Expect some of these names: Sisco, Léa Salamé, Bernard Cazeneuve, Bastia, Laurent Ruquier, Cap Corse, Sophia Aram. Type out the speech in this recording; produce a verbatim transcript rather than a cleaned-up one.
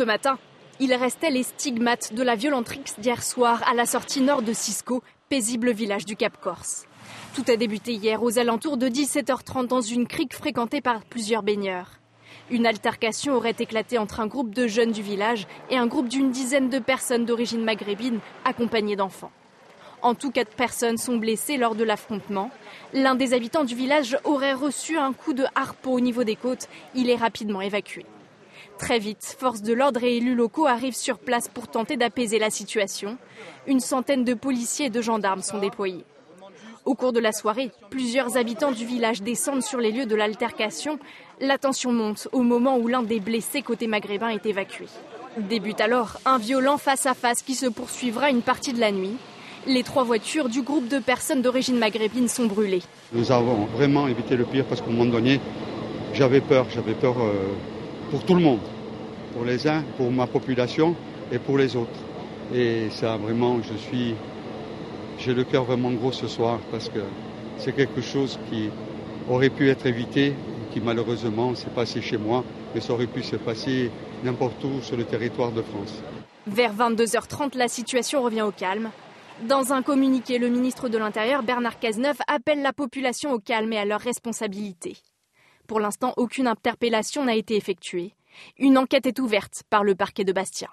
ce matin, il restait les stigmates de la violente rixe d'hier soir à la sortie nord de Sisco, paisible village du Cap Corse. Tout a débuté hier aux alentours de dix-sept heures trente dans une crique fréquentée par plusieurs baigneurs. Une altercation aurait éclaté entre un groupe de jeunes du village et un groupe d'une dizaine de personnes d'origine maghrébine accompagnées d'enfants. En tout, quatre personnes sont blessées lors de l'affrontement. L'un des habitants du village aurait reçu un coup de harpon au niveau des côtes. Il est rapidement évacué. Très vite, forces de l'ordre et élus locaux arrivent sur place pour tenter d'apaiser la situation. Une centaine de policiers et de gendarmes sont déployés. Au cours de la soirée, plusieurs habitants du village descendent sur les lieux de l'altercation. La tension monte au moment où l'un des blessés côté maghrébin est évacué. Débute alors un violent face-à-face qui se poursuivra une partie de la nuit. Les trois voitures du groupe de personnes d'origine maghrébine sont brûlées. Nous avons vraiment évité le pire parce qu'au moment donné, j'avais peur. J'avais peur pour tout le monde, pour les uns, pour ma population et pour les autres. Et ça, vraiment, je suis... J'ai le cœur vraiment gros ce soir parce que c'est quelque chose qui aurait pu être évité, qui malheureusement s'est passé chez moi, mais ça aurait pu se passer n'importe où sur le territoire de France. Vers vingt-deux heures trente, la situation revient au calme. Dans un communiqué, le ministre de l'Intérieur, Bernard Cazeneuve, appelle la population au calme et à leurs responsabilités. Pour l'instant, aucune interpellation n'a été effectuée. Une enquête est ouverte par le parquet de Bastia.